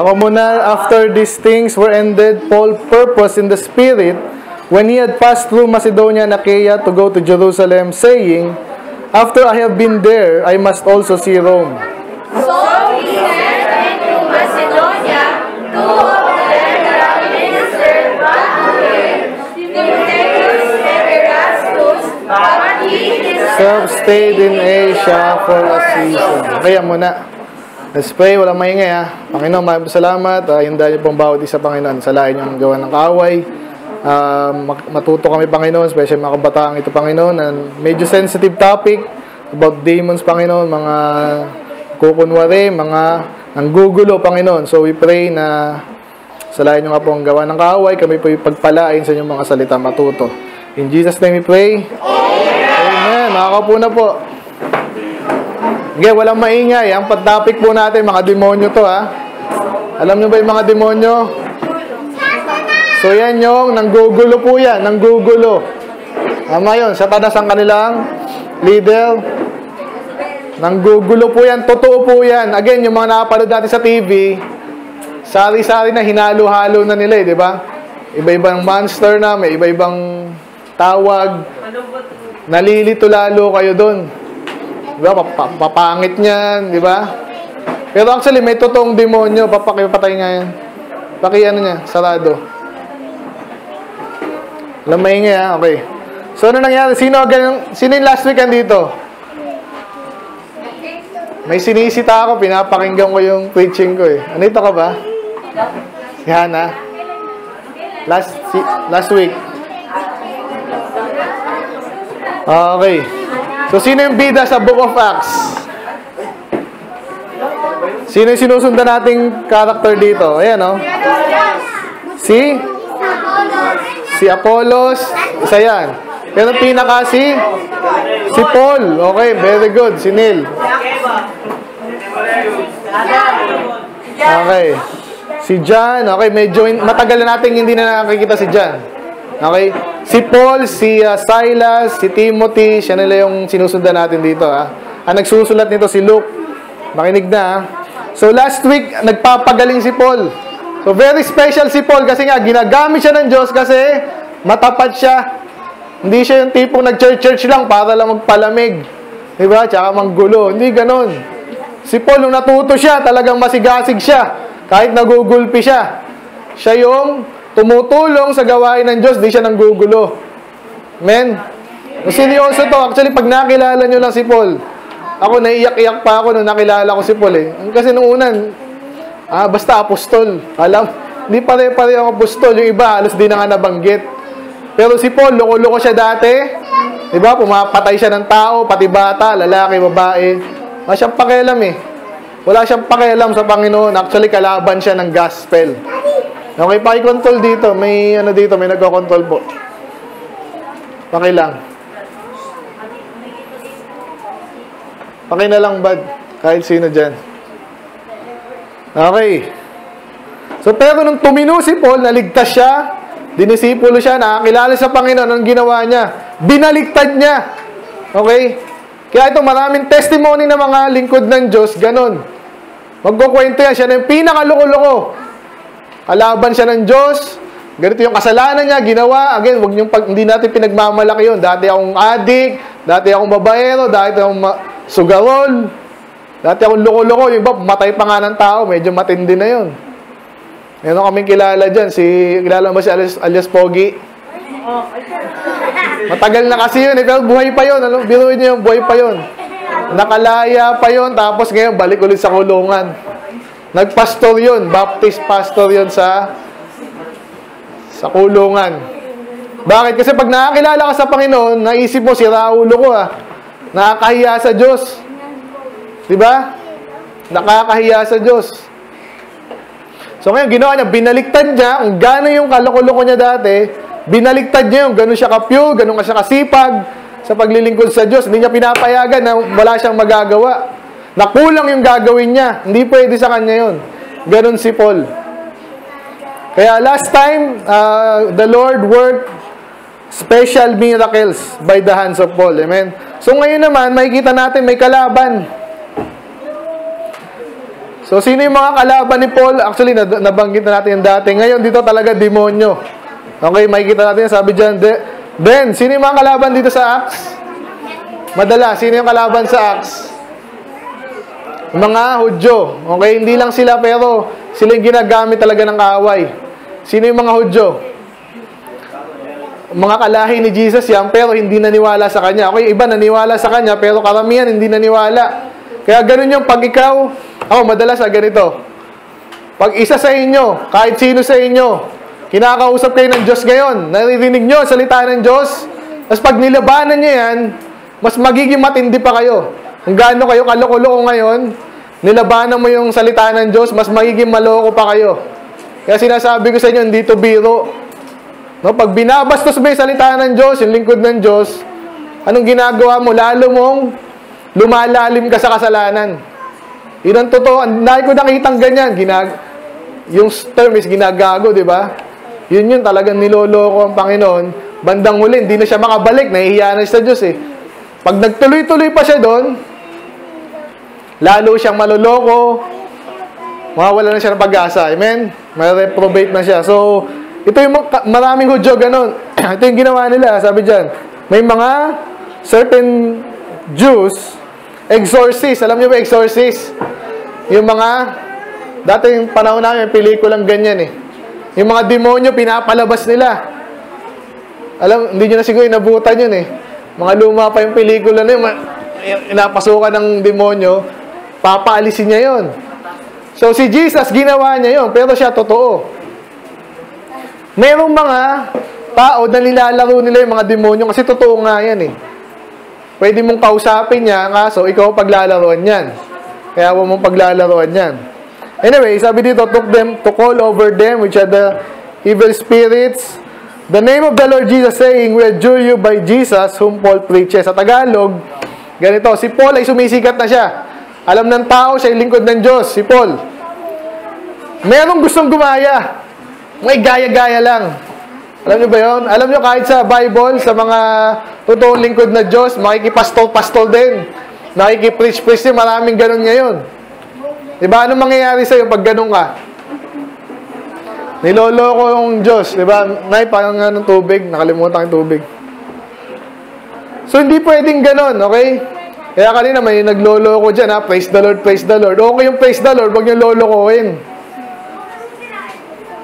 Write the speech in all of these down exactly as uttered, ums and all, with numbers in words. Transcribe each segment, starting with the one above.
Ako muna, after these things were ended, Paul purposed in the Spirit, when he had passed through Macedonia and Achaia, to go to Jerusalem, saying, after I have been there, I must also see Rome. So he went to Macedonia, two of them that are ministered brought to him, Timothy and Erastus, but he himself stayed in Asia for a season. Kaya muna. Let's pray. Walang maingay ha. Panginoon, maraming salamat. Uh, yung dahil pong bawat isa, Panginoon, salahin yung gawa ng kaaway. Uh, matuto kami, Panginoon, especially mga kabataan ito, Panginoon. And medyo sensitive topic about demons, Panginoon. Mga kukunwari, mga nanggugulo, Panginoon. So we pray na salahin nyo nga po ang gawa ng kaaway. Kami po ipagpalain sa inyong mga salita matuto. In Jesus' name we pray. Amen. Nakakaupo na po. Okay, walang maingay. Ang pag-topic po natin, mga demonyo to ha. Alam nyo ba yung mga demonyo? So yan yung, nanggugulo po yan, nanggugulo. Tama yun, Satanas ang kanilang leader. Nanggugulo po yan, totoo po yan. Again, yung mga nakapanood natin sa T V, sari-sari na hinalo-halo na nila eh, di ba? Iba-ibang monster na, may iba-ibang tawag. Nalilito lalo kayo doon. Diba? Papangit niyan, di ba? Pero actually, may totoong demonyo. Papakipatay nga yan. Paki ano niya, sarado. Alam, maingay ha? Okay. So, ano nangyari? Sino, ganun, sino yung last weekend dito? May sinisita ako. Pinapakinggan ko yung preaching ko eh. Ano ito ka ba? Si Hannah? Last, si, last week. Okay. So, sino yung bida sa Book of Acts? Sino yung sinusundan nating character dito? Ayan, o. Oh. Si? Si Apollos. Isa yan. Pero pinaka si? Si Paul. Okay, very good. Si Neil. Okay. Si John. Okay, medyo matagal na natin hindi na nakikita si John. Okay? Si Paul, si uh, Silas, si Timothy, siya nila yung sinusundan natin dito. Ha? Ang nagsusulat nito si Luke. Makinig na. Ha? So last week, nagpapagaling si Paul. So very special si Paul kasi nga, ginagamit siya ng Diyos kasi matapat siya. Hindi siya yung tipong nag-church-church lang para lang magpalamig. Diba? Tsaka manggulo. Hindi ganun. Si Paul, nung natuto siya, talagang masigasig siya. Kahit nagugulpi siya. Siya yung tumutulong sa gawain ng Diyos, di siya nanggugulo. Amen? Seryoso to. Actually, pag nakilala nyo lang si Paul, ako, naiyak-iyak pa ako nung nakilala ko si Paul eh. Kasi nung unan, ah, basta apostol. Alam, di pare-pare ang apostol. Yung iba, halos di na nga nabanggit. Pero si Paul, loko-loko siya dati. Diba? Pumapatay siya ng tao, pati bata, lalaki, babae. Wala siyang pakialam eh. Wala siyang pakialam sa Panginoon. Actually, kalaban siya ng gospel. Okay, paki-control dito. May ano dito, may nagko-control po. Paki lang. Paki na lang bad. Kahit sino dyan. Okay. So, pero nung tumino si Paul, naligtas siya, dinisipulo siya, nakakilala sa Panginoon, anong ginawa niya? Binaligtad niya. Okay? Kaya ito, maraming testimony ng mga lingkod ng Diyos, ganun. Magkukwento yan, siya na yung pinakaluko-luko. Alaban siya ng Diyos. Ganito yung kasalanan niya, ginawa. Again, wag niyong pag, hindi natin pinagmamalaki yun. Dati akong adik, dati akong babaero, dati akong sugarol, dati akong loko-loko. Yung iba, matay pa nga ng tao. Medyo matindi na yun. Meron kaming kilala dyan. Si, kilala mo si alias, alias Pogi? Matagal na kasi yun eh, pero buhay pa yun. Ano, biruin niyo yung buhay pa yun. Nakalaya pa yun. Tapos ngayon, balik ulit sa kulungan. Nagpastor yun, baptist pastor yun sa sa kulungan. Bakit? Kasi pag nakakilala ka sa Panginoon, naisip mo si Raulo ko ah. Nakakahiya sa Diyos. Diba? Nakakahiya sa Diyos. So ngayon, ginawa niya, binaliktad niya, kung gano'n yung kaloko-loko niya dati, binaliktad niya yung gano'n siya ka-pure, gano'n ka siya kasipag sa paglilingkod sa Diyos. Hindi niya pinapayagan na wala siyang magagawa. Nakulang yung gagawin niya. Hindi pwede sa kanya yun. Ganon si Paul. Kaya last time, uh, the Lord worked special miracles by the hands of Paul. Amen? So ngayon naman, makikita natin may kalaban. So, sino yung mga kalaban ni Paul? Actually, nabanggit na natin yung dati. Ngayon, dito talaga demonyo. Okay, makikita natin yung sabi dyan. Then, sino yung mga kalaban dito sa Acts? Madala, sino yung kalaban sa Acts? Mga Hudyo. Okay, hindi lang sila, pero sila yung ginagamit talaga ng kaaway. Sino yung mga Hudyo? Mga kalahi ni Jesus yan, pero hindi naniwala sa kanya. Okay, iba naniwala sa kanya, pero karamihan hindi naniwala. Kaya ganun yung pag ikaw, oh, madalas ah, ganito. Pag isa sa inyo, kahit sino sa inyo, kinakausap kayo ng Diyos ngayon, naririnig nyo ang salita ng Diyos, tapos pag nilabanan nyo yan, mas magiging matindi pa kayo. Kung gaano kayo kaloko-loko ngayon, nilabanan mo yung salita ng Diyos, mas magiging maloko pa kayo. Kaya sinasabi ko sa inyo, hindi ito biro. No, pag binabastos mo yung salita ng Diyos, yung lingkod ng Diyos, anong ginagawa mo? Lalo mong lumalalim ka sa kasalanan. Yun ang totoo. Dahil ko nakitang ganyan, ginag yung term is ginagago, di ba? Yun yun, talagang niloloko ang Panginoon. Bandang huli, hindi na siya makabalik. Nahihiya na siya sa Diyos eh. Pag nagtuloy-tuloy pa siya doon, lalo siyang maloloko, mawawala na siya ng pag-asa. Amen? Ma-reprobate na siya. So, ito yung maraming Hudyo, ganun. Ito yung ginawa nila, sabi dyan. May mga certain Jews, exorcist. Alam niyo ba, exorcist? Yung mga, dati yung panahon namin, yung pelikulang ganyan eh. Yung mga demonyo, pinapalabas nila. Alam, hindi nyo na siguro inabutan yun eh. Mga luma pa yung pelikula na yun, inapasukan ng demonyo, papaalisin niya yun. So, si Jesus, ginawa niya yun, pero siya totoo. Merong mga tao na nilalaro nila yung mga demonyo, kasi totoo nga yan eh. Pwede mong kausapin niya, kaso ikaw paglalaroan yan. Kaya huwag mong paglalaroan yan. Anyway, sabi dito, took them to call over them, which are the evil spirits, the name of the Lord Jesus, saying, we adjure you by Jesus, whom Paul preaches. Sa Tagalog, ganito, si Paul ay sumisikat na siya. Alam ng tao, siya yung lingkod ng Diyos, si Paul. Merong gustong gumaya. May gaya-gaya lang. Alam nyo ba yun? Alam nyo, kahit sa Bible, sa mga totoong lingkod na Diyos, makikipastol-pastol din. Nakikipreach-preach din, maraming ganun ngayon. Diba? Anong mangyayari sa'yo pag ganun ka? Niloloko yung Diyos, di ba? Nay, parang nga ng tubig, nakalimutan yung tubig. So, hindi pwedeng ganon, okay? Kaya kanina may nagloloko dyan, ha? Praise the Lord, praise the Lord. Okay yung praise the Lord, huwag yung lolokohin.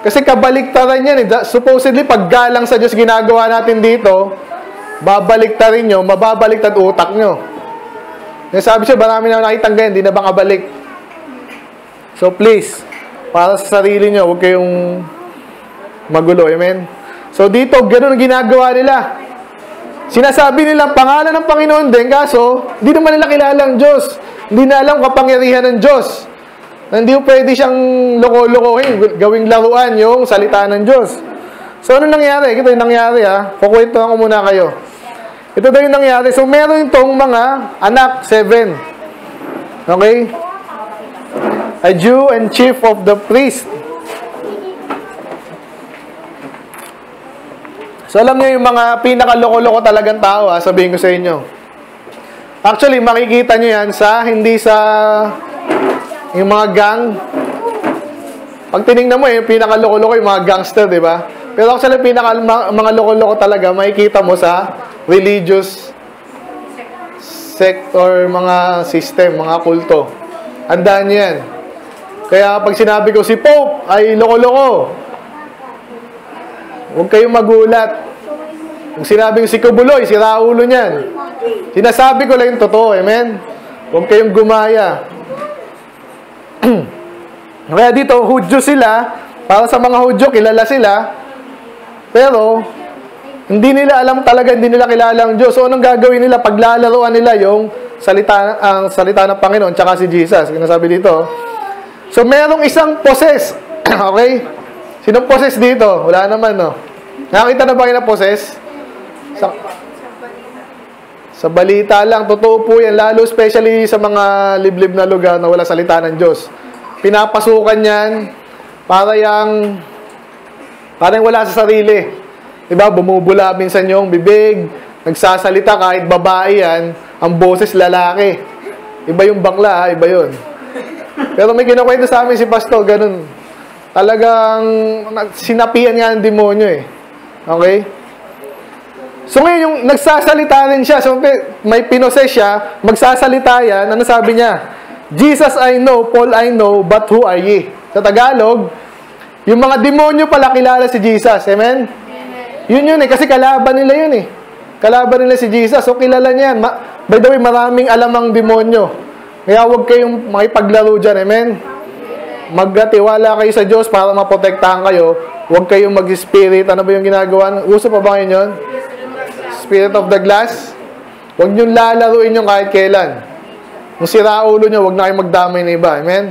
Kasi kabaliktaran yan, eh. Supposedly, paggalang sa Diyos ginagawa natin dito, babaliktarin nyo, mababaliktad utak nyo. Nasabi siya, marami na nakitang ganyan, di na ba kabalik? So, please, para sa sarili nyo, huwag kayong magulo. Amen? So, dito, ganun ang ginagawa nila. Sinasabi nilang pangalan ng Panginoon din, kaso, hindi naman nila kilala ang Diyos. Hindi na alam kapangyarihan ng Diyos. Hindi pwede siyang loko-lokohin, gawing laruan yung salita ng Diyos. So, ano nangyari? Ito yung nangyari, ha? Kukwento ako muna kayo. Ito daw yung nangyari. So, meron itong mga anak, seven. Okay? A Jew and chief of the priest. So alam niyo yung mga pinakaloko-loko talagang tao, ha? Sabihin ko sa inyo. Actually, makikita niyo yan sa, hindi sa yung mga gang. Pag tinignan mo eh, yung pinakaloko-loko yung mga gangster, di ba? Pero actually, pinaka, mga loko-loko talaga, makikita mo sa religious sect or mga system, mga kulto. Andaan niyo yan. Kaya pag sinabi ko si Pope ay loko-loko, huwag kayong magulat. Kung sinabi ko si Kubuloy, si Raulo niyan, sinasabi ko lang yung totoo, amen? Huwag kayong gumaya. Kaya dito, Hudyo sila, para sa mga Hudyo, kilala sila, pero hindi nila alam talaga, hindi nila kilala ang Diyos. So anong gagawin nila? Paglalaroan nila yung salita, ang salita ng Panginoon, tsaka si Jesus, sinasabi dito. So, merong isang poses. Okay? Sinong poses dito? Wala naman, no? Nakakita na ba kayo na poses? Sa, sa balita lang. Totoo po yan. Lalo especially sa mga liblib na lugar na wala salita ng Diyos. Pinapasukan yan para yung parang wala sa sarili. Diba? Bumubula minsan yung bibig. Nagsasalita kahit babae yan. Ang boses lalaki. Iba yung bakla, ha? Iba yun. Pero may kinukwento sa amin si Pastor, ganun. Talagang sinapian nga ng demonyo eh. Okay? So ngayon, yung nagsasalita rin siya, so may pinoses siya, magsasalita yan, ano sabi niya? Jesus I know, Paul I know, but who are ye? Sa Tagalog, yung mga demonyo pala kilala si Jesus. Amen? Amen. Yun yun eh, kasi kalaban nila yun eh. Kalaban nila si Jesus, so kilala niya yan. By the way, maraming alamang demonyo. Kaya huwag kayong makipaglaro dyan, amen? Magkatiwala kayo sa Diyos para maprotektahan kayo. Huwag kayong mag-spirit. Ano ba yung ginagawa? Uso pa ba ngayon yun? Spirit of the glass? Huwag nyo lalaruin yung kahit kailan. Kung sira ulo nyo, huwag na kayong magdamay na iba, amen?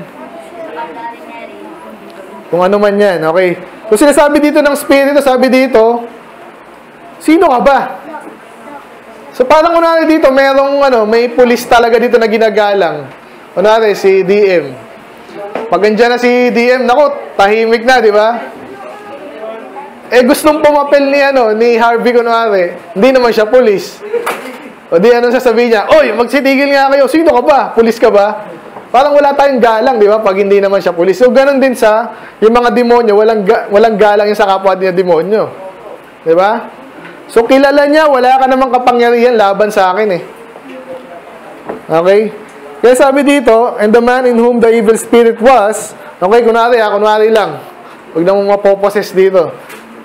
Kung ano man yan, okay? Kung sinasabi dito ng spirit, sabi dito, sino ka ba? So parang kunwari dito, merong ano, may pulis talaga dito na ginagalang. Kunwari, si D M. Pag andyan na si D M, naku, tahimik na, di ba? Eh, gustong pumapel ni, ano, ni Harvey kunwari. Hindi naman siya pulis. O di, anong sasabihin niya? Oy, magsitigil nga kayo. Sino ka ba? Pulis ka ba? Parang wala tayong galang, di ba? Pag hindi naman siya pulis. So, ganun din sa yung mga demonyo. Walang, ga walang galang yung sa kapwa niya demonyo. Di ba? So, kilala niya, wala ka namang kapangyarihan laban sa akin eh. Okay? Kaya sabi dito, and the man in whom the evil spirit was, okay, kunwari ha, kunwari lang. Huwag na mong mapoposes dito.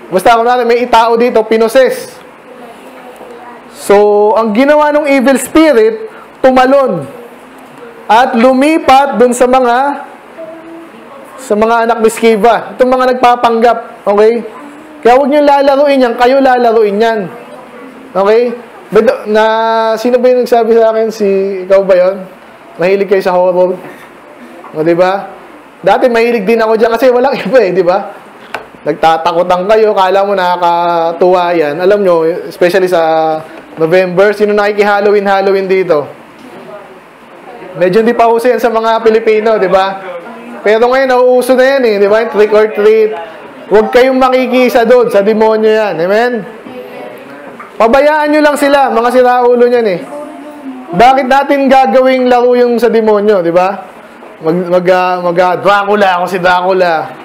Basta kunwari, may itao dito, pinoses. So, ang ginawa ng evil spirit, tumalon. At lumipat dun sa mga sa mga anak miskiba. Itong mga nagpapanggap. Okay? Kaya huwag nyo lalaruin yan, kayo lalaruin yan. Okay? But, na, sino ba yung nagsabi sa akin? Si, ikaw ba yun? Mahilig kayo sa horror? O, diba? Dati mahilig din ako dyan kasi walang iba eh, diba? Nagtatakotan kayo, kala mo nakakatuwa yan. Alam nyo, especially sa November, sino nakiki-Halloween, Halloween dito? Medyo hindi pa uso yan sa mga Pilipino, diba? Pero ngayon, nauuso na yan eh, diba? Trick or treat. Huwag kayong makikisa doon sa demonyo yan. Amen? Pabayaan nyo lang sila. Mga siraulo niyan eh. Bakit natin gagawing laro yung sa demonyo? Diba? Mag, mag, mag, Dracula. Ako si Dracula.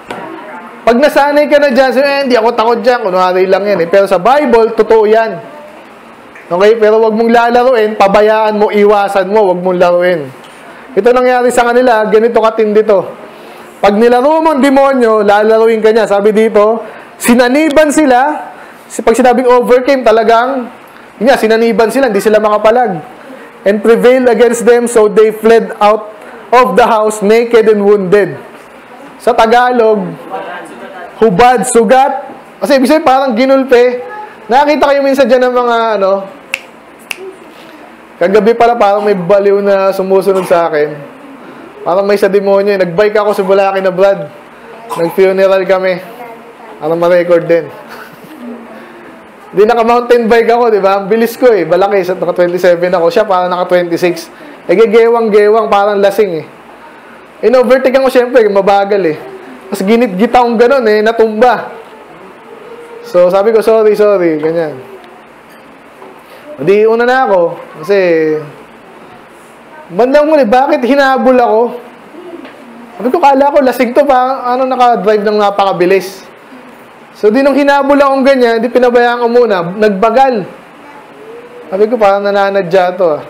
Pag nasanay ka na dyan, sabi, eh, hindi ako takot dyan. Kunwari lang yan eh. Pero sa Bible, totoo yan. Okay? Pero huwag mong lalaruin. Pabayaan mo. Iwasan mo. Huwag mong laruin. Ito nangyari sa kanila. Ganito katindi to. Pag nilaro mo ang demonyo, lalaruin ka niya. Sabi dito, sinaniban sila. Pag sinabing overcame, talagang, yun nga, sinaniban sila, hindi sila makapalag. And prevailed against them, so they fled out of the house, naked and wounded. Sa Tagalog, hubad, sugat. Kasi ibig sabihin, parang ginulpe. Nakakita kayo minsan dyan ng mga, ano, kagabi pala parang may baliw na sumusunod sa akin. Parang may sa demonyo eh. Nag-bike ako sa Bulaki na Brad. Nag-funeral kami. Parang ma-record din. Hindi naka-mountain bike ako, di ba? Ang bilis ko eh. Balaki, naka twenty-seven ako. Siya parang naka twenty-six. Nagigewang-gewang, parang lasing eh. Inovertigan ko siyempre, mabagal eh. Mas ginit-git akong ganun eh, natumba. So sabi ko, sorry, sorry, ganyan. Hindi, una na ako. Kasi... bandang muli, bakit hinabol ako? Sabi ko, kala ko, lasing to, parang ano, nakadrive ng napakabilis. So, di nung hinabol akong ganyan, di pinabayaan ko muna, nagbagal. Sabi ko, parang nananadya to.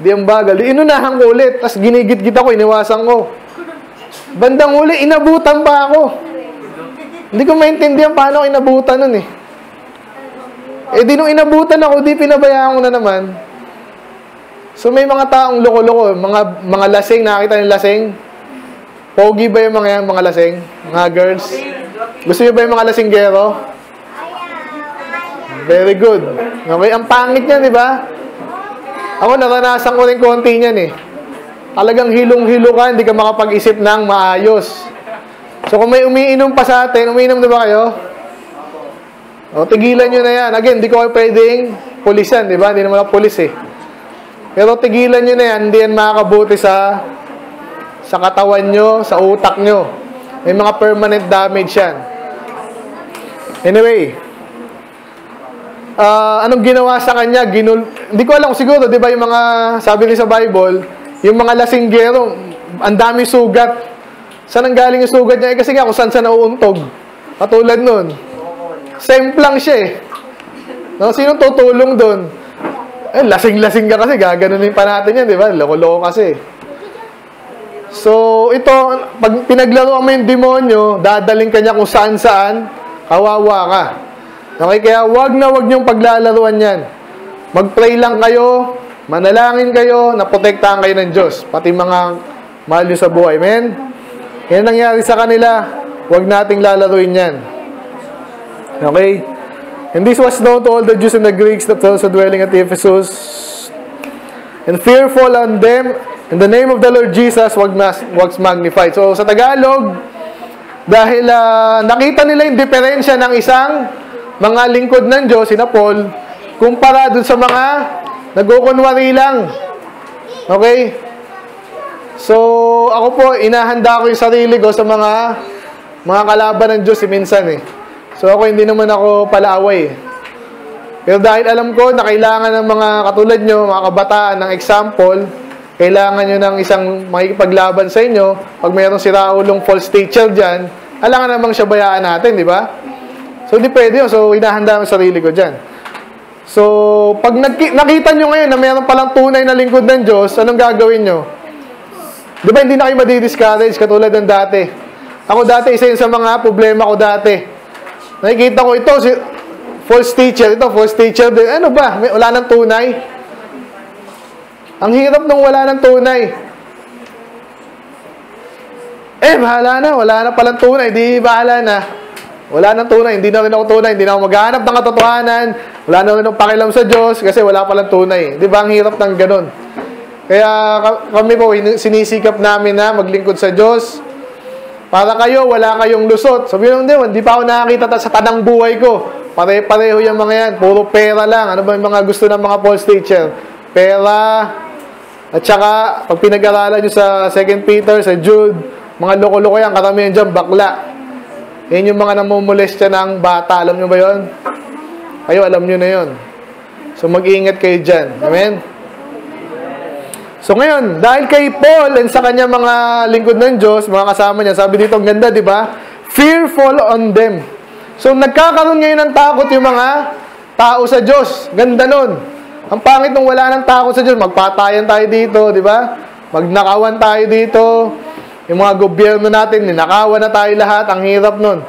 Di ang bagal. Di inunahan ko ulit, tapos ginigit-git ako, iniwasan ko. Bandang muli, inabutan pa ako. Hindi ko maintindihan paano ako inabutan nun eh. Eh, di nung inabutan ako, di pinabayaan ko na naman. So, may mga taong loko-loko, mga, mga lasing, nakakita yung lasing? Pogi ba yung mga, mga lasing? Mga girls? Gusto nyo ba yung mga lasinggero? Very good. Okay, ang pangit niya, di ba? Ako, naranasan ko rin konti niyan eh. Talagang hilong-hilo ka, hindi ka makapag-isip ng maayos. So, kung may umiinom pa sa atin, umiinom na ba kayo? O, tigilan nyo na yan. Again, hindi ko kayo pwedeng pulisan, di ba? Hindi naman ako pulis eh. Pero tigilan nyo na yan, hindi yan makakabuti sa sa katawan nyo, sa utak nyo. May mga permanent damage yan. Anyway, uh, anong ginawa sa kanya? Ginul... Hindi ko alam siguro, di ba yung mga, sabi niya sa Bible, yung mga lasinggero, ang dami sugat. Saan ang galing yung sugat niya? Eh, kasi nga kung saan siya nauuntog. Katulad nun. Same lang siya eh. No, sinong tutulong dun? Eh, lasing-lasing ka kasi. Gaganunin pa natin yan, di ba? Loko-loko kasi. So, ito, pag pinaglaro mo yung demonyo, dadaling ka niya kung saan-saan, kawawa ka. Okay, kaya wag na wag niyong paglalaruan yan. Mag-pray lang kayo, manalangin kayo, naprotektahan kayo ng Diyos. Pati mga mahal niyo sa buhay. Amen? Yan nangyari sa kanila, huwag nating lalaruin yan. Okay? And this was known to all the Jews and the Greeks that were also dwelling at Ephesus. And fearful on them, in the name of the Lord Jesus, wag mas, wag magnified. So, sa Tagalog, dahil uh, nakita nila yung diferensya ng isang mga lingkod ng Diyos, sina Paul, kumpara dun sa mga nagkukunwari lang. Okay? So, ako po, inahanda ko yung sarili ko sa mga mga kalaban ng Diyos, eh, minsan eh. So, ako hindi naman ako palaaway eh. Pero dahil alam ko na kailangan ng mga katulad nyo, mga kabataan, ng example, kailangan nyo ng isang makikipaglaban sa inyo. Pag mayroong si Raulong false teacher dyan, alangan namang siya bayaan natin, di ba? So, di pwede yun. So, inahanda ko yung sarili ko dyan. So, pag nakita nyo ngayon na mayroong palang tunay na lingkod ng Diyos, anong gagawin nyo? Di ba hindi na kayo madi-discourage katulad ng dati? Ako dati, isa yun sa mga problema ko dati. Nakikita ko ito, si, false teacher, ito, false teacher. Ano ba? May, wala ng tunay? Ang hirap nung wala ng tunay. Eh, bahala na. Wala na palang tunay. Di, bahala na. Wala ng tunay. Hindi na rin ako tunay. Hindi na ako maghanap ng katotohanan. Wala na rin akong pakialam sa Diyos kasi wala palang tunay. Di ba? Ang hirap ng ganun. Kaya kami po, sinisikap namin na maglingkod sa Diyos. Para kayo, wala kayong lusot. Sabi nyo, hindi, hindi pa ako nakakita sa tanang buhay ko. Pare-pareho yung mga yan. Puro pera lang. Ano ba yung mga gusto ng mga false teacher? Pera. At saka, pag pinag-aralan nyo sa Second Peter, sa Jude, mga loko-loko yan, karamihan dyan, bakla. Yan yung mga namumulestya ng bata. Alam nyo ba yun? Kayo, alam nyo na yun. So, mag-iingat kayo dyan. Amen? So ngayon, dahil kay Paul and sa kanya mga lingkod ng Diyos, mga kasama niya, sabi dito, ang ganda, di ba? Fearful on them. So nagkakaroon ngayon ng takot yung mga tao sa Diyos. Ganda nun. Ang pangit nung wala ng takot sa Diyos, magpatayan tayo dito, di ba? Magnakawan tayo dito. Yung mga gobyerno natin, ninakawan na tayo lahat. Ang hirap nun.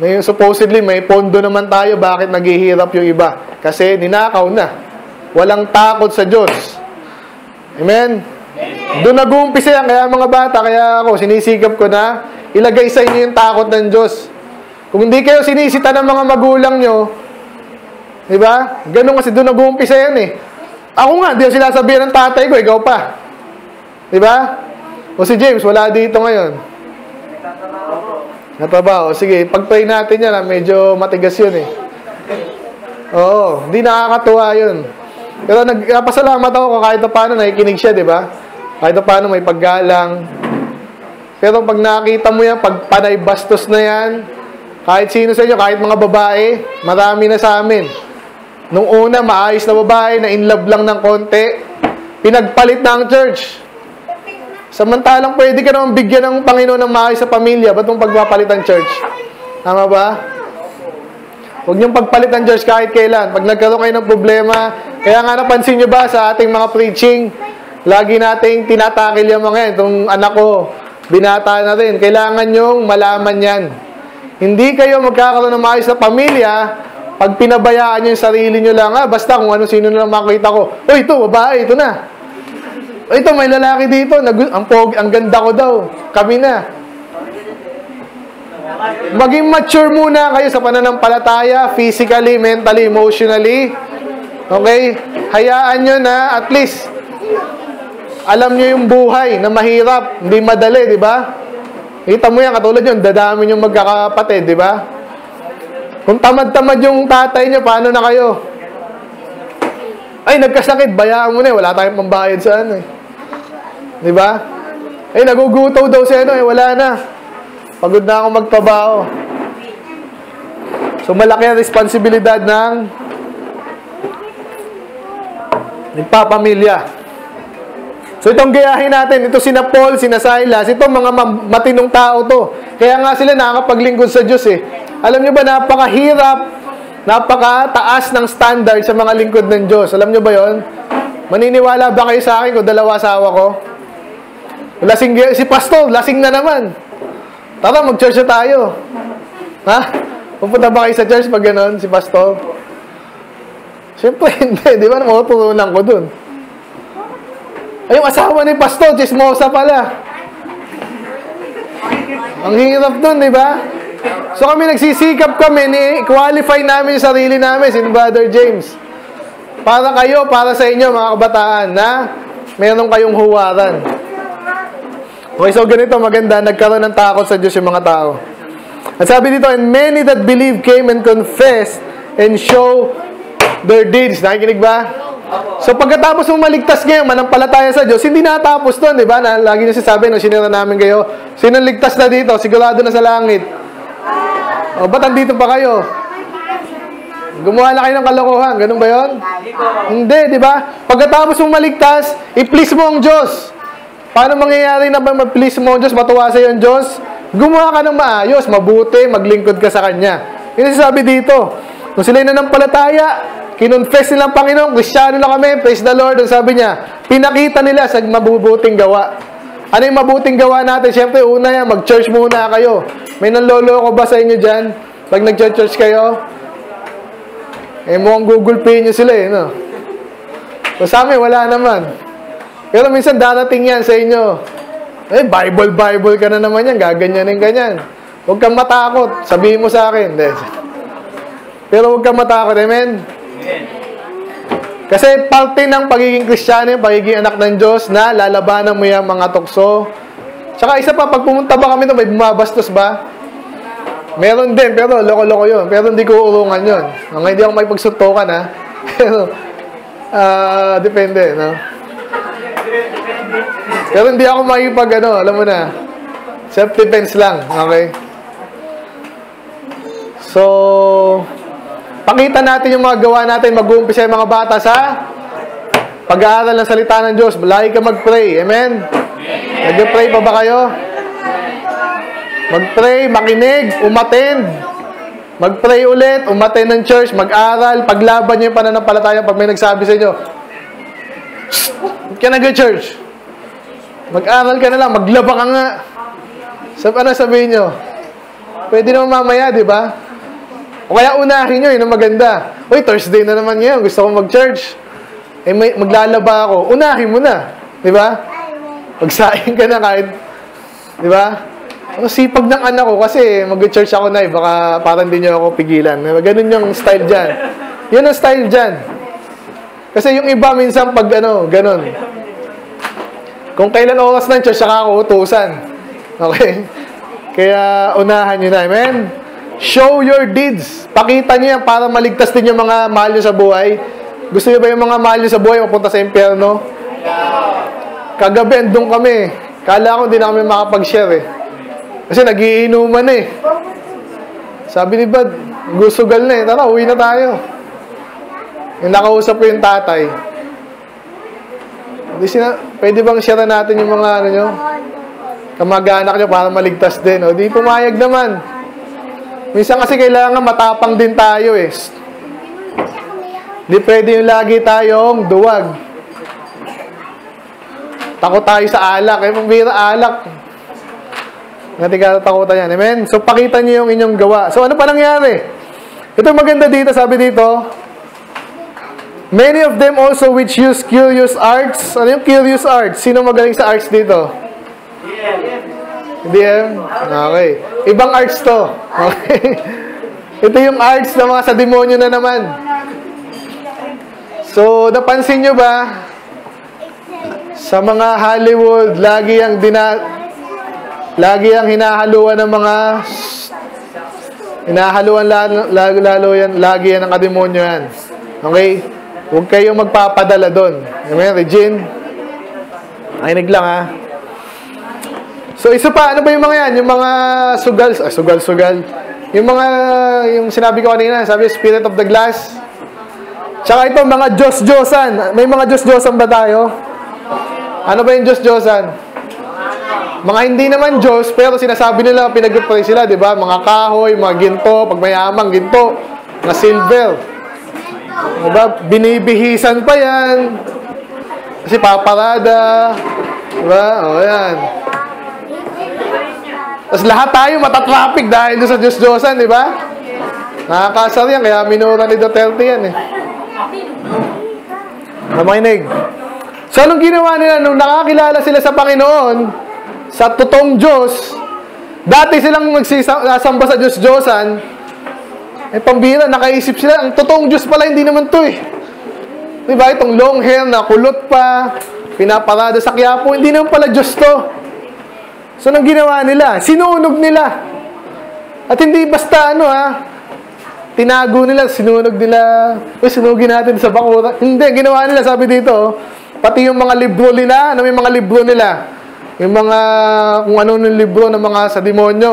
Ngayon, supposedly, may pondo naman tayo. Bakit naghihirap yung iba? Kasi ninakaw na. Walang takot sa Diyos. Amen? Doon nag-uumpisa yan. Kaya mga bata, kaya ako, sinisikap ko na ilagay sa inyo yung takot ng Diyos. Kung hindi kayo sinisita ng mga magulang nyo, di ba? Ganun kasi doon nag-uumpisa yan eh. Ako nga, di ko sinasabihan ng tatay ko, ikaw pa. Di ba? O si James, wala dito ngayon. Natabaho. Sige, pag-pray natin yan. Ha? Medyo matigas yun eh. Oo, hindi nakakatuwa yun. Pero nagpasalamat ako kahit na paano nakikinig siya, di ba? Kahit na paano may paggalang. Pero pag nakita mo yan, pag panay bastos na yan, kahit sino sa inyo, kahit mga babae, marami na sa amin. Nung una, maayos na babae, na in love lang ng konti, pinagpalit na ang church. Samantalang pwede ka naman bigyan ng Panginoon ng maayos sa pamilya, ba't mong pagpapalit ang church? Tama ba? Huwag niyong pagpalit ang Diyos kahit kailan. Pag nagkaroon kayo ng problema, kaya nga napansin niyo ba sa ating mga preaching, lagi nating tinatakil yung mga yan. Itong anak ko, binata na rin. Kailangan niyong malaman yan. Hindi kayo magkakaroon ng maayos na pamilya pag pinabayaan niyo yung sarili niyo lang. Ah, basta kung ano sino na lang makita ko. O ito, babae, ito na. O ito, may lalaki dito. Ang, pog, ang ganda ko daw. Kami na. Maging mature muna kayo sa pananampalataya, physically, mentally, emotionally. Okay? Hayaan nyo na at least alam nyo yung buhay na mahirap, hindi madali, di ba? Kita mo yan, katulad yun, dadami yung magkakapatid, di ba? Kung tamad-tamad yung tatay nyo, paano na kayo? Ay, nagkasakit, bayaan mo na eh, wala tayong pambayad sa ano eh. Di ba? Ay, naguguto daw sa ano eh, wala na. Pagod na akong magtrabaho. So, malaki ang responsibilidad ng ng papamilya. So itong gayahin natin, ito sina Paul, sina Silas, itong mga matinong tao to. Kaya nga sila nakakapaglingkod sa Diyos eh. Alam nyo ba, napakahirap, napakataas ng standard sa mga lingkod ng Diyos. Alam nyo ba yon? Maniniwala ba kayo sa akin kung dalawa asawa ko? Lasing, si Pastor, lasing na naman. Tara, mag-church na tayo. Ha? Pupunta ba kayo sa church pag gano'n, si Pastor? Siyempre hindi, di ba? Makuturunan ko dun. Ay, yung asawa ni Pastor, chismosa pala. Ang hirap dun, di ba? So kami nagsisikap kami, ni-qualify namin yung sarili namin, si Brother James. Para kayo, para sa inyo, mga kabataan, na meron kayong huwaran. Okay, so ganito, maganda, nagkaroon ng takot sa Diyos yung mga tao. At sabi dito, and many that believe came and confessed and show their deeds. Nakikinig ba? So pagkatapos mong maligtas ngayon, manampalataya sa Diyos, hindi natapos doon, di ba? Na, lagi niya sinasabi, nung sinira namin kayo, sinong ligtas na dito, sigurado na sa langit. O, ba't andito pa kayo? Gumawa na kayo ng kalokohan, ganun ba yun? Hindi, di ba? Pagkatapos mong maligtas, i-please mo ang Diyos. Paano mangyayari na ba ma-please mo ang Diyos, matuwa sa'yo ang Diyos? Gumawa ka ng maayos, mabuti, maglingkod ka sa Kanya. Yun ang sinasabi dito. Kung sila'y nanampalataya, kinonfess nilang Panginoon, Kristyano na kami, praise the Lord. Ang sabi niya, pinakita nila sa mabubuting gawa. Ano yung mabuting gawa natin? Siyempre, una yan, mag-church muna kayo. May nanloloko ba sa inyo dyan? Pag nag-church kayo, eh, mukhang Google Pay nyo sila eh, no? So, sa amin, wala naman. Pero minsan darating yan sa inyo. Eh, Bible, Bible ka na naman yan. Gaganyanin ka yan. Huwag kang matakot. Sabihin mo sa akin. Pero huwag kang matakot. Amen? Kasi parte ng pagiging Kristiyano, pagiging anak ng Diyos, na lalabanan mo yung mga tukso. Tsaka isa pa, pag pumunta ba kami doon, may bumabastos ba? Meron din, pero loko-loko yun. Pero hindi ko uurungan yun. Ngayon, hindi ako may pagsuntukan, ha? Pero, uh, depende, no? Pero hindi ako makipag, ano, alam mo na, self-defense lang, okay? So, pakita natin yung mga gawa natin. Mag-uumpisa yung mga bata sa pag-aaral ng salita ng Diyos. Lagi ka mag-pray. Amen? Nag-pray pa ba kayo? Mag-pray, makinig, umattend. Mag-pray ulit, umattend ng church, mag-aral, paglaban niyo yung pananampalataya pag may nagsabi sa inyo, "Shh, can I go church?" Mag-aral ka na lang, maglaba ka nga. Sab- ano sabihin nyo? Pwede naman mamaya, di ba? O kaya unahin nyo, yun ang maganda. Uy, Thursday na naman ngayon, gusto kong mag-church. Eh, may, maglalaba ako. Unahin mo na. Di ba? Magsaing ka na kahit. Di ba? Ang sipag ng anak ko kasi mag-church ako na eh. Baka parang din nyo ako pigilan. Ganun yung style dyan. Yun ang style dyan. Kasi yung iba minsan pag ano, ganun. Kung kailan oras ng church, saka ako utusan. Okay? Kaya unahan nyo na. Amen? Show your deeds. Pakita nyo yan para maligtas din yung mga mahal nyo sa buhay. Gusto nyo ba yung mga mahal nyo sa buhay mapunta sa impyerno? Kagabi, andun kami. Kala ko hindi na kami makapag-share eh. Kasi nagiinuman eh. Sabi ni Bad, gusugal na eh. Tara, uwi na tayo. Yung nakausap ko yung tatay. Sina, pwede bang share natin yung mga ano nyo? Kamag-anak nyo para maligtas din. O, di pumayag naman. Minsan kasi kailangan matapang din tayo eh. Hindi pwede yung lagi tayong duwag. Takot tayo sa alak. Eh, pambira alak. Natigatakutan yan. Amen? So, pakita niyo yung inyong gawa. So, ano pa nangyari? Ito maganda dito, sabi dito. Many of them also which use curious arts. Ano yung curious arts? Sino magaling sa arts dito? Yeah. D M? Okay. Ibang arts to. Okay. Ito yung arts na mga sa demonyo na naman. So, napansin nyo ba? Sa mga Hollywood, lagi ang dina... Lagi ang hinahaluan ng mga... Hinahaluan lalo, lalo, lalo yan. Lagi yan ang kademonyo yan. Okay? Huwag kayong magpapadala doon. Amen, Regine? Nakinig lang, ha? So, isa pa, ano ba yung mga yan? Yung mga sugal, ah, sugal, sugal. Yung mga, yung sinabi ko kanina, sabi, spirit of the glass. Tsaka ito, mga Diyos-Diyosan. May mga Diyos-Diyosan ba tayo? Ano ba yung Diyos-Diyosan? Mga hindi naman Diyos, pero sinasabi nila, pinag-pray sila, di ba? Mga kahoy, mga ginto, pag mayamang ginto, mga silver. Diba? Binibihisan pa yan. Kasi paparada. Diba? O, yan. Tapos lahat tayo matatraffic dahil doon sa Diyos-Diyosan, di ba? Nakakasar yan, kaya minura ni Duterte yan eh. Namakinig. So, anong ginawa nila nung nakakilala sila sa Panginoon, sa totoong Diyos, dati silang nagsasamba sa Diyos-Diyosan, eh, pambira, nakaisip sila, ang totoong Diyos pala, hindi naman to eh. Diba? Itong long hair na kulot pa, pinaparada sa Quiapo, hindi naman pala Diyos to. So, anong ginawa nila? Sinunog nila. At hindi basta ano ha, tinago nila, sinunog nila, uy, sinugin natin sa bakura. Hindi, ginawa nila, sabi dito, pati yung mga libro nila, ano yung mga libro nila? Yung mga, kung ano yung libro ng mga sa demonyo.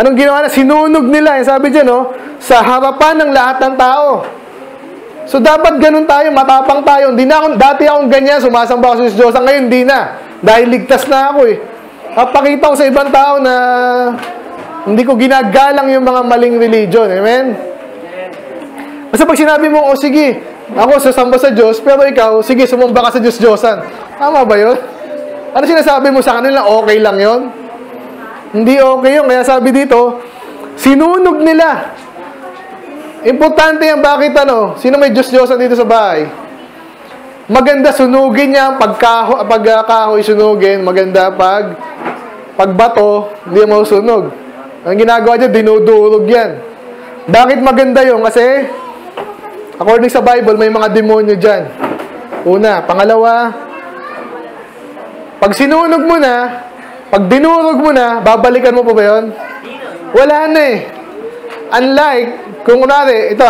Anong ginawa nila? Sinunog nila, yung sabi dyan, oh, sa harapan ng lahat ng tao. So, dapat ganun tayo, matapang tayo. Hindi na ako, dati akong ganyan, sumasamba ako sa Diyosa, ngayon, hindi na. Dahil ligtas na ako, eh. Papakita ko sa ibang tao na hindi ko ginagalang yung mga maling religion. Amen? Kasi pag sinabi mo, oh sige, ako sasamba sa Diyos, pero ikaw, sige, sumamba ka sa Diyos-Diyosan. Tama ba yun? Ano sinasabi mo sa kanila? Okay lang yon? Hindi okay yun. Kaya sabi dito, sinunog nila. Importante yan, bakit ano? Sino may Diyos-Diyosan dito sa bahay? Maganda sunugin niya, pagkaho, pagkahoy sunugin, maganda pag pagbato, hindi mo sunog. Ang ginagawa niya, dinudurog yan. Bakit maganda yun? Kasi according sa Bible, may mga demonyo dyan. Una. Pangalawa, pag sinunog mo na, pag dinurog mo na, babalikan mo po ba yun? Wala na eh. Unlike, kung kunwari, ito,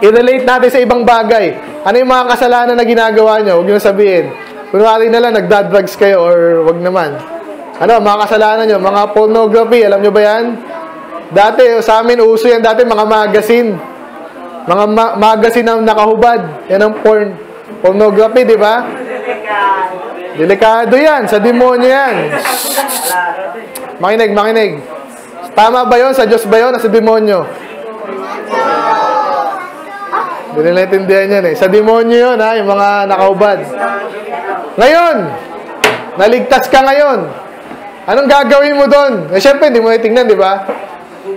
i-relate natin sa ibang bagay. Ano yung mga kasalanan na ginagawa nyo? Huwag nyo sabihin. Kunwari na lang, nagdadrugs kayo or wag naman. Ano, mga kasalanan nyo? Mga pornography, alam nyo ba yan? Dati, sa amin, uso yan dati, mga magazine. Mga ma magazine na nakahubad. Yan ang porn. Pornography, di ba? Delikado yan. Sa demonyo yan. Makinig, makinig. Tama ba yun? Sa Diyos ba yun? O sa demonyo? Hindi nila itindihan yan eh. Sa demonyo yun ha, yung mga nakahubad. Ngayon, naligtas ka ngayon. Anong gagawin mo doon? Eh, syempre, hindi mo itingnan, di ba?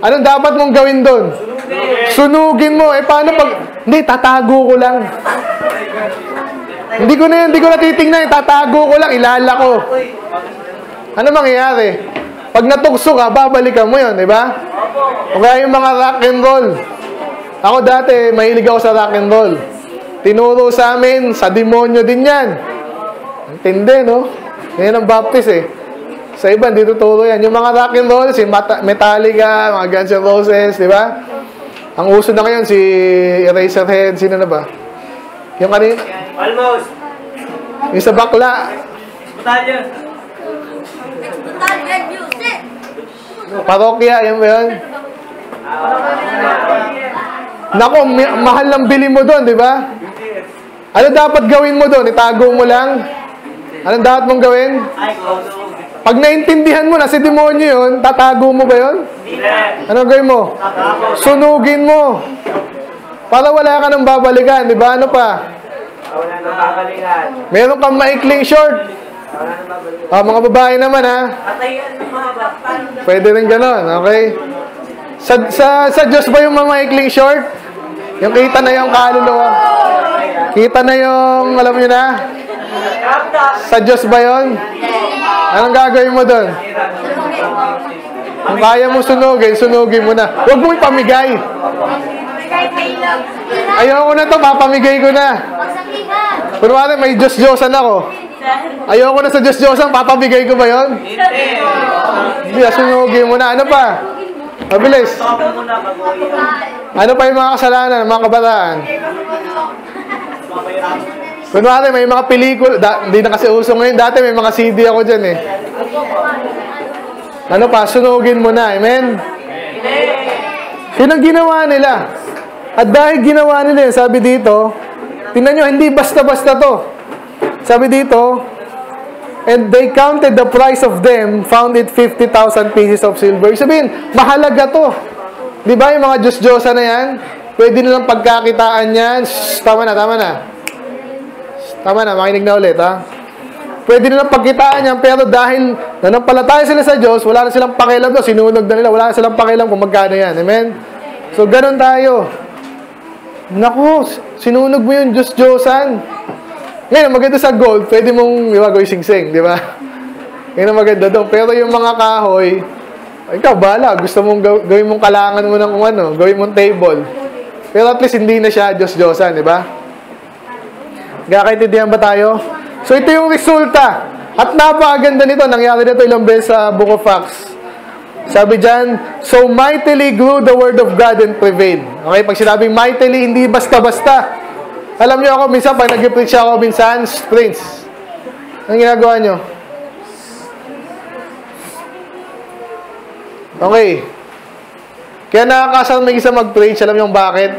Anong dapat mong gawin doon? Sunugin mo. Eh, paano pag... Hindi, tatago ko lang. Hindi ko na yan, hindi ko natitignan. Tatago ko lang, ilala ko. Ano mangyayari? Pag natukso ka, babalikan mo yun, di ba? O kaya yung mga rock and roll. Ako dati, mahilig ako sa rock and roll. Tinuro sa amin, sa demonyo din yan. Ang tindi, no? Yan ang Baptist, eh. Sa iba, hindi tuturo yan. Yung mga rock and roll, si Metallica, mga Guns N' Roses, di ba? Ang uso na ngayon, si Eraserheads, sino na ba? Yung kanina? Almost. Yung sa bakla. Battalion. Battalion music. Parokya, yun ba yun? Naku, mahal lang bili mo doon, di ba? Ano dapat gawin mo doon? Itago mo lang? Anong dapat mong gawin? Pag naintindihan mo na si demonyo yun, tatago mo ba yun? Ano gawin mo? Sunugin mo. Para wala ka nang babalikan, di ba? Ano pa? Wala nang babalikan. Meron kang maikling short. Ah, mga babae naman ha. Pwede rin ganon, okay? Sa, sa, sa Diyos ba yung mga maikling short? Yung kita na yung kaluluwa. Kita na yung, alam nyo na? Sa Diyos ba yun? Anong gagawin mo doon? Kung kaya mo sunugin, sunugin mo na. Huwag mo ipamigay. Ayoko na to, papamigay ko na. Kunwari, may Diyos-Diyosan ako. Ayoko na sa Diyos-Diyosan, papamigay ko ba yun? Hindi, sunugin mo na. Ano pa? Mabilis. Ano pa yung mga kasalanan, mga kabataan? Kunwari, may mga pelikula. Hindi na kasi uso ngayon. Dati may mga C D ako dyan eh. Ano pa? Sunugin mo na. Amen? Yun ang ginawa nila. At dahil ginawa nila, sabi dito, tingnan nyo, hindi basta-basta to. Sabi dito, and they counted the price of them, found it fifty thousand pieces of silver. Sabihin, mahalaga to. Di ba yung mga Diyos-Diyosa na yan? Pwede nilang pagkakitaan yan. Shhh, tama na, tama na. Shhh, tama na, makinig na ulit, ha? Pwede nilang pagkitaan yan, pero dahil nanampalataya sila sa Diyos, wala na silang pakialam to. Sinunog na nila, wala na silang pakialam kung magkano yan. Amen? So, ganun tayo. Naku, sinunog mo yung Diyos-Diyosan. Ngayon, maganda sa gold, pwede mong iwagoy sing-sing, di ba? Ngayon, maganda doon. Pero yung mga kahoy, ikaw, bahala. Gusto mong gaw gawin mong kalangan mo ng ano, gawin mong table. Pero at least hindi na siya Diyos-Diyosan, di ba? Gakaintindihan ba tayo? So, ito yung resulta. At napakaganda nito. Nangyari nito ilang beses sa Book of Acts. Sabi dyan, so mightily grew the word of God and prevailed. Okay, pag sinabing mightily, hindi basta-basta. Alam niyo ako, minsan, pag nag-preach ako, minsan, Prince, anong ginagawa niyo? Okay. Kaya nakakasal may isa mag-preach, alam niyo bakit?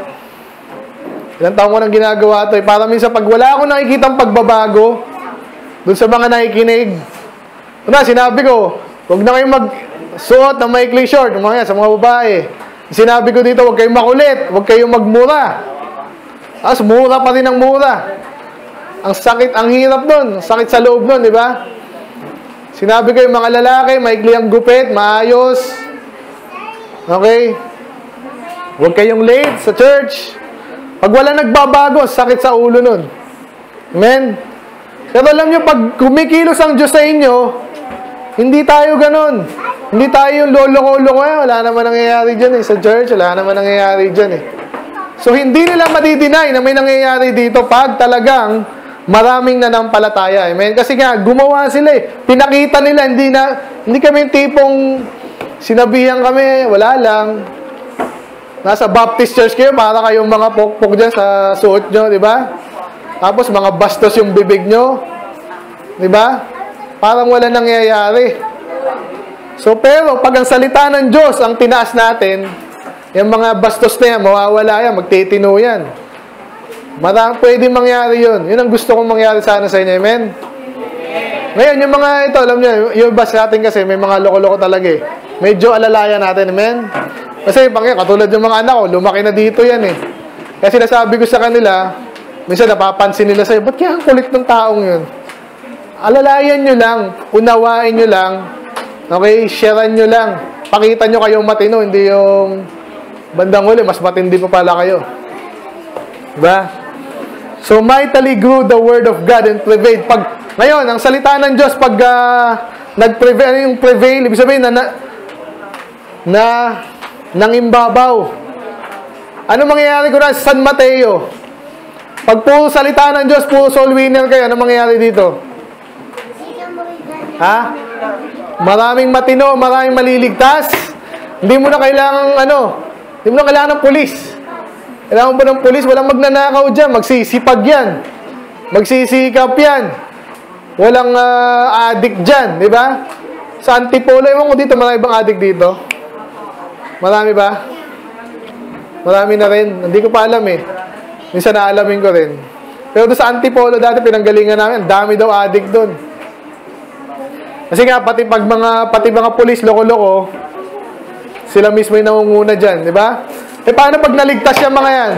Ilang taong ko nang ginagawa ito, eh. Para minsan, pag wala akong nakikitang pagbabago, dun sa mga nakikinig, una, sinabi ko, huwag na kayong mag-suot ng maikling short, mga sa mga babae. Sinabi ko dito, huwag kayong makulit, huwag kayong magmura. As mura pa rin ang mura. Ang sakit, ang hirap nun. Ang sakit sa loob nun, di ba? Sinabi ko yung mga lalaki, maikli ang gupit, maayos. Okay? Huwag kayong late sa church. Pag wala nagbabago, sakit sa ulo nun. Amen? Pero alam nyo, pag kumikilos ang Diyos sa inyo, hindi tayo ganun. Hindi tayo yung loloko-loko. Eh. Wala naman nangyayari dyan eh. Sa church, wala naman nangyayari dyan eh. So, hindi nila madideny na may nangyayari dito pag talagang maraming nanampalataya. Amen? Kasi nga, gumawa sila eh. Pinakita nila, hindi na, hindi kami tipong sinabihan kami, wala lang. Nasa Baptist Church kayo, para kayong mga pokpok dyan sa suot nyo, di ba? Tapos, mga bastos yung bibig nyo. Di ba? Parang wala nangyayari. So, pero, pag ang salita ng Diyos ang tinaas natin, yung mga bastos na yan, mawawala yan, magtitino yan. Marang pwede mangyari yun. Yun ang gusto kong mangyari sana sa inyo. Amen? Ngayon, yung mga ito, alam nyo, yung bas natin kasi may mga loko-loko talaga eh. Medyo alalaya natin. Amen? Kasi pangyo, katulad yung mga anak ko, lumaki na dito yan eh. Kasi nasabi ko sa kanila, minsan napapansin nila sa'yo, ba't kaya ang kulit ng taong yun? Alalayan nyo lang, unawain nyo lang, okay, sharean nyo lang, pakita nyo kayong matino, hindi yung bandang huli, mas matindi pa pala kayo. Diba? So, mightily grew the word of God and prevailed. Pag, ngayon, ang salita ng Diyos, pag uh, nag-prevail, ano yung prevail, ibig sabihin na, na, na nangimbabaw. Ano mangyayari ko na sa San Mateo? Pag puro salita ng Diyos, puro soul winner kayo, ano mangyayari dito? Ha? Maraming matino, maraming maliligtas. Hindi mo na kailangang, ano, hindi mo na kailangan ng pulis. Kailangan mo ng pulis? Walang magnanakaw dyan. Magsisipag yan. Magsisikap yan. Walang uh, addict dyan. Di ba? Sa Antipolo, ewan ko dito, marami bang addict dito? Marami ba? Marami na rin. Hindi ko pa alam eh. Minsan naalamin ko rin. Pero doon sa Antipolo dati, pinanggalingan namin. Ang dami daw addict doon. Kasi nga, pati pag mga, pati mga pulis, loko-loko, sila mismo yung nangunguna dyan, di ba? E paano pag naligtas yung mga yan?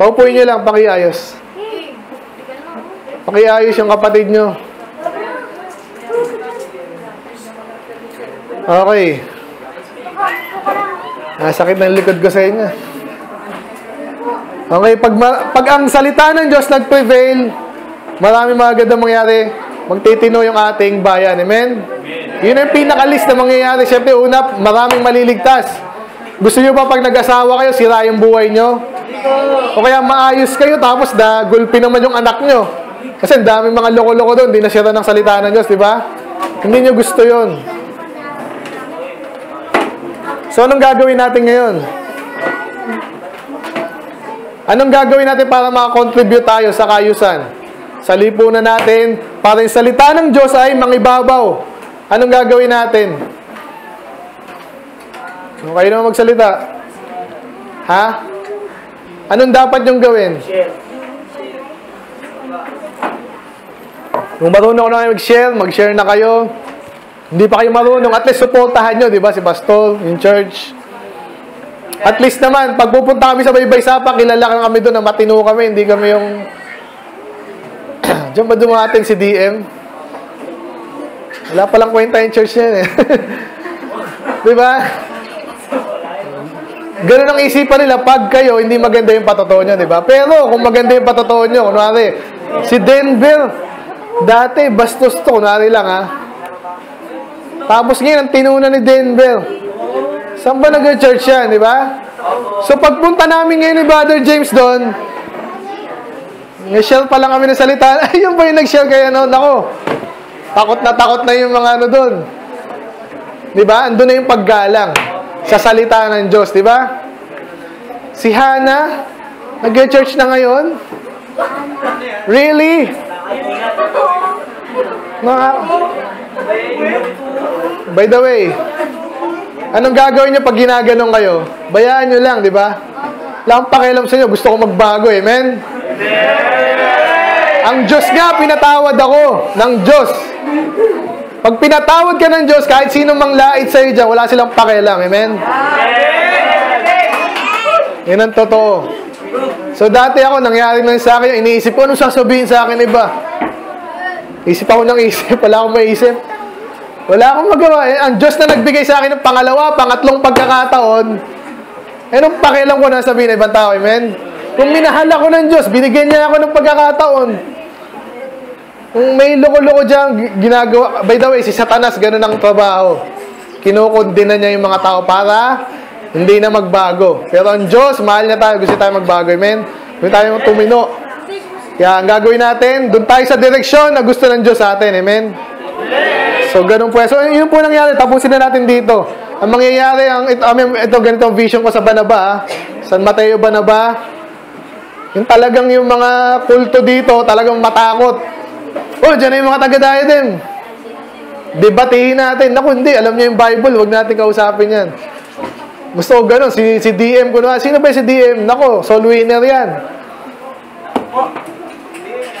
Paupuin nyo lang, pakiayos. Pakiayos yung kapatid nyo. Okay. Nasakit ng likod ko sa inyo. Okay, pag, pag ang salita ng Diyos nag-prevail, marami mga gandang mangyari, magtitino yung ating bayan. Amen? Yun ang pinakalis na mangyayari. Siyempre, una, maraming maliligtas. Gusto nyo ba pag nag-asawa kayo, sira yung buhay nyo? O kaya maayos kayo, tapos nagulpi naman yung anak nyo. Kasi ang daming mga loko-loko doon, hindi nasira ng salita ng Diyos, di ba? Hindi nyo gusto yun. So, anong gagawin natin ngayon? Anong gagawin natin para makakontribute tayo sa kayusan? Sa lipunan natin, para yung salita ng Diyos ay mangibabaw. Anong gagawin natin? Ano kayo naman magsalita? Ha? Anong dapat yung gawin? Kung marunong na kayo mag-share, mag-share na kayo. Hindi pa kayo marunong, at least supportahan nyo, di ba, si Pastor, yung church. At least naman, pag pupunta kami sa Baybaysapa, kilala ka kami doon na matino kami, hindi kami yung... Diyan ba dumating si D M? Wala palang kwenta yung church niya, eh. Di ba? Ganun ang isipan nila, pag kayo, hindi maganda yung patotoo nyo, di ba? Pero, kung maganda yung patotoo nyo, kunwari, si Denver, dati, bastos to, kunwari lang, ha? Tapos ngayon, ang tinuna ni Denver. Saan ba nag-church yan, di ba? So, pagpunta namin ngayon ni Brother James doon, nag-share pa lang kami ng salita. Ayun ba yung nag-share kayo noon? Ako, takot na takot na yung mga ano doon. Di ba? Andun na yung paggalang sa salita ng Diyos, di ba? Si Hannah, nag-church na ngayon? Really? Mga... By the way, anong gagawin niyo pag ginaganong kayo? Bayaan niyo lang, di ba? Wala akong pakialam sa inyo. Gusto ko magbago, amen? Ang Diyos nga, pinatawad ako ng Diyos. Pag pinatawad ka ng Diyos, kahit sino mang lait sa'yo dyan, wala silang pakialam. Amen? Yan ang totoo. So, dati ako, nangyari na sa akin, iniisip ko, anong sasabihin sa akin iba? Isip ako ng isip, wala akong maisip. Wala akong magawa. Eh, ang Diyos na nagbigay sa akin ng pangalawa, pangatlong pagkakataon, eh, anong pakialam ko na sabihin ng ibang tao? Amen? Kung minahal ako ng Diyos, binigyan niya ako ng pagkakataon, kung may loko-loko dyan, ginagawa, by the way, si Satanas, ganun ang trabaho. Kinukundina niya yung mga tao para hindi na magbago. Pero ang Diyos, mahal niya tayo, gusto tayo magbago. Amen? Gusto tayo tumino. Kaya ang gagawin natin, doon tayo sa direksyon na gusto ng Diyos sa atin. Amen? So, ganun po. So, yun po nangyari. Tapusin na natin dito. Ang mangyayari, ang, ito, ito ganito ang vision ko sa Banaba. San Mateo, Banaba. Yung talagang yung mga kulto dito, talagang matakot. Oh, dyan na yung mga taga-daya din. Debatihin natin. Naku, hindi. Alam niya yung Bible. Huwag natin kausapin yan. Gusto ko ganun. Si, si D M ko na. Sino ba si D M? Naku, soul winner yan.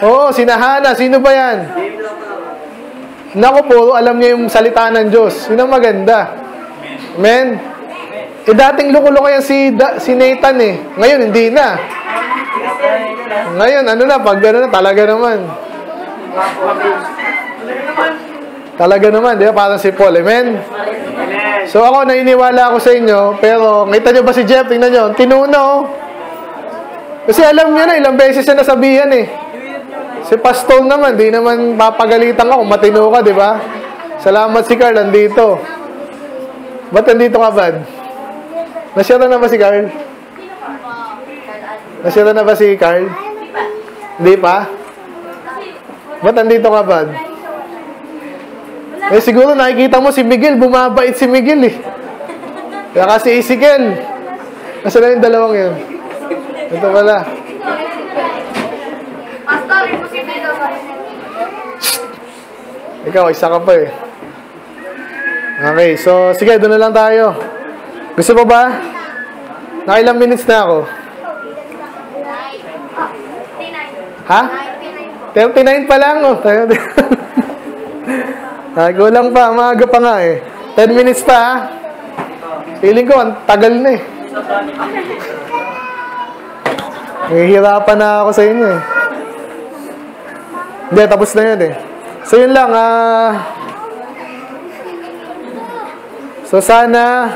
Oo, si Hannah. Sino ba yan? Naku po, alam niya yung salita ng Diyos. Yun ang maganda. Amen? Eh, dating luko-luko yan si, da, si Nathan eh. Ngayon, hindi na. Ngayon, ano na? Pag gano'n na, talaga naman. Talaga naman, di ba? Parang si Paul, amen? So ako, naniniwala ako sa inyo, pero ngita nyo ba si Jeff? Tingnan nyo, tinuno. Kasi alam nyo na, ilang beses na nasabihan eh. Si Pastor naman, di naman papagalitan ka kung matino ka, di ba? Salamat si Carl, nandito. Ba't nandito ka, bad? Nasira na ba si Carl? Nasira na ba si Carl? Hindi pa? Ba't nandito ka, bad? Eh, siguro nakikita mo si Miguel. Bumabait si Miguel, eh. Kaya kasi Isikel. Nasa na yung dalawang yun? Ito pala. Ikaw, isa ka pa, eh. Okay, so, sige, doon na lang tayo. Gusto pa ba? Nakailang minutes na ako? Ha? thirty-nine pa lang, oh. Tago lang pa, maaga pa nga, eh. ten minutes pa, ha? Feeling ko, ang tagal na, eh. Nahihirapan na ako sa inyo, eh. Hindi, tapos na yun, eh. So, yun lang, ah. So, sana...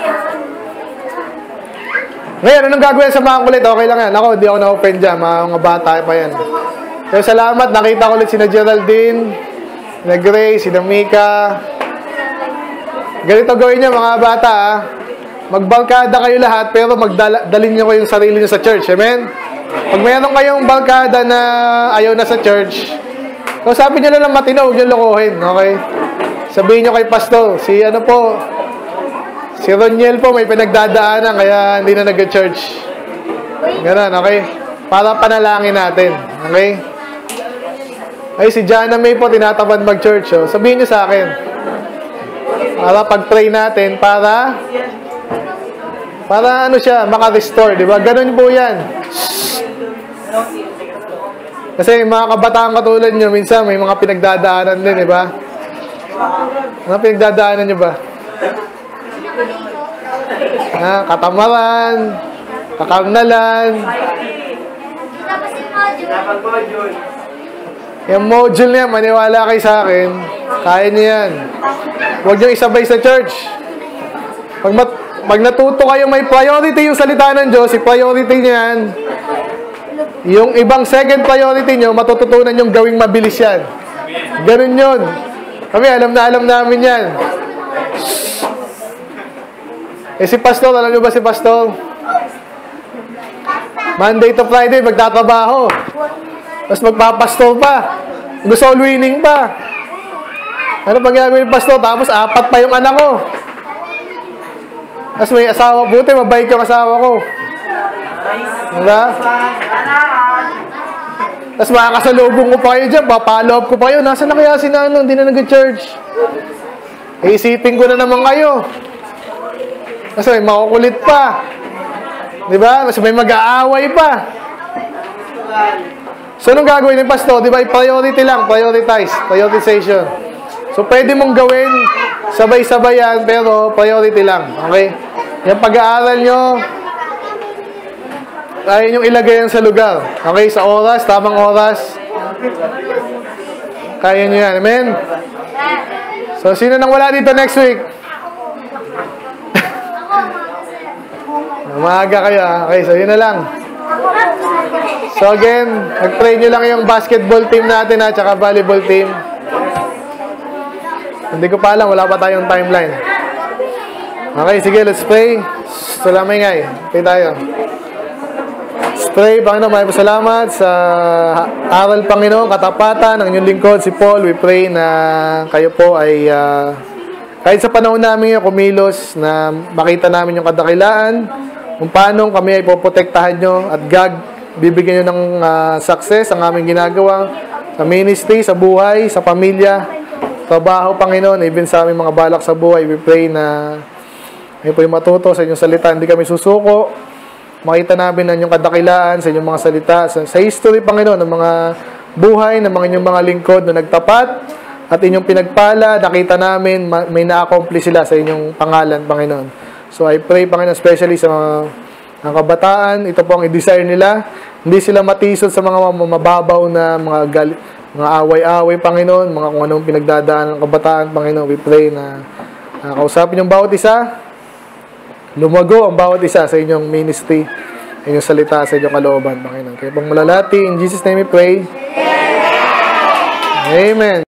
Ngayon, anong gagawin sa mga kulit? Okay lang yan. Ako, hindi ako na-open dyan. Mga bata pa yan. Kaya salamat, nakita ko ulit sina Geraldine, sina Grace, sina Mika. Ganito gawin niya mga bata, ha? Magbalkada kayo lahat, pero magdalin niyo kayong sarili niyo sa church, amen? Pag mayroon kayong balkada na ayaw na sa church, so sabi niyo lang matino, huwag niyo lokohin, okay? Sabihin niyo kay Pastor, si ano po, si Roniel po, may pinagdadaanan, kaya hindi na nag-church. Ganun, okay? Para panalangin natin, okay? Ay, si Jana May po, tinatamad mag-church. Oh. Sabihin niyo sa akin. Para pag-pray natin, para... Para ano siya, maka-restore, di ba? Ganun po yan. Kasi mga kabataan katulad nyo, minsan may mga pinagdadaanan din, di ba? Ano pinagdadaanan nyo ba? Ah, katamaran, kakagnalan. Yung module niya, maniwala kayo sa akin, kaya niya yan. Huwag nyo isabay sa church. Pag, mat, pag natuto kayo may priority yung salita ng Diyos, si priority niyan, yung ibang second priority nyo, matututunan yung gawing mabilis yan. Ganun yun. Kami, alam na alam namin yan. Eh si Pastor, alam nyo ba si Pastor? Monday to Friday, magtatrabaho. Tapos magpapastor pa. Gusto winning pa. Ano pang gagawin yung pastor? Tapos apat pa yung anak ko. Tapos may asawa. Buti, mabait yung asawa ko. Diba? Tapos makakasalubong ko pa kayo dyan. Papaloob ko pa kayo. Nasaan na kaya si Nanong? Hindi na nag-church. Iisipin ko na naman kayo. Tapos may makukulit pa. Diba? Tapos may mag-aaway pa. So, anong gagawin ng pasto? Diba, priority lang. Prioritize. Prioritization. So, pwede mong gawin sabay-sabay yan, pero priority lang. Okay? Yung pag-aaral nyo, ayun yung ilagay yan sa lugar. Okay? Sa oras, tamang oras. Kaya nyo yan. Amen? So, sino nang wala dito next week? Umaga kayo, ha? Okay, so yun na lang. So again, nag-train nyo lang yung basketball team natin at saka volleyball team. Hindi ko pa alam, wala pa tayong timeline. Okay, sige, let's pray. Salamingay. Pray tayo. Let's pray, Panginoon, maraming salamat sa aral, Panginoon, katapatan ng inyong lingkod, si Paul. We pray na kayo po ay uh, kahit sa panahon namin yung kumilos na makita namin yung kadakilaan, kung paano kami ay poprotektahan nyo at gag bibigyan nyo ng uh, success ang aming ginagawa sa ministry, sa buhay, sa pamilya, trabaho, Panginoon, even sa aming mga balak sa buhay. We pray na may po yung matuto sa inyong salita. Hindi kami susuko. Makita namin ang inyong kadakilaan sa inyong mga salita, sa, sa history, Panginoon, ng mga buhay, ng mga inyong mga lingkod na nagtapat at inyong pinagpala. Nakita namin, may na-accomplish sila sa inyong pangalan, Panginoon. So I pray, Panginoon, especially sa mga ang kabataan, ito po ang i-desire nila. Hindi sila matisod sa mga mababaw na mga gali, mga away-away, Panginoon, mga kung anong pinagdadaan ng kabataan, Panginoon. We pray na uh, kausapin yung bawat isa, lumago ang bawat isa sa inyong ministry, inyong salita, sa inyong kalooban, Panginoon. Kaya pong malalati, in Jesus' name we pray. Amen.